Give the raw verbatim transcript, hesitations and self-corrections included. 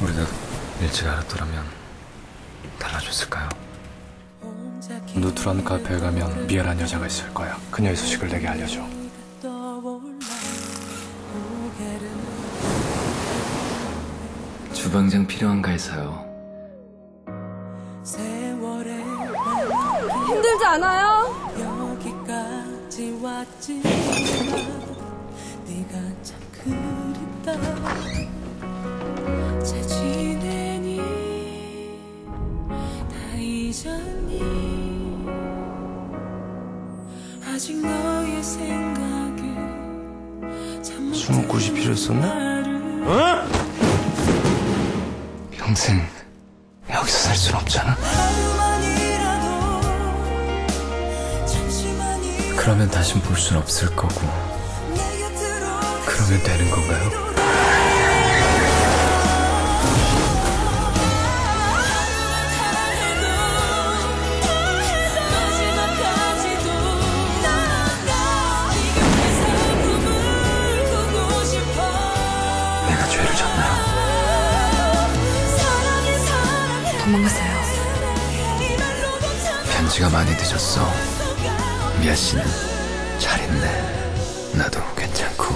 우리는 일찍 알았더라면 달라졌을까요? 누트란 카페에 가면 미애란 여자가 있을 거야. 그녀의 소식을 내게 알려줘. 주방장 필요한가 해서요. 힘들지 않아요? 여기까지 왔지. 네가 참 그립다. 잘 지내니? 다 잊었니? 아직 너의 생각은 참 술 먹고 싶이 필요했었나? 응? 평생 여기서 살 순 없잖아. 그러면 다신 볼 순 없을 거고. 그러면 되는 건가요? 내가 죄를 졌나요? 도망가세요. 편지가 많이 늦었어. 미아 씨는 잘했네. 나도 괜찮고.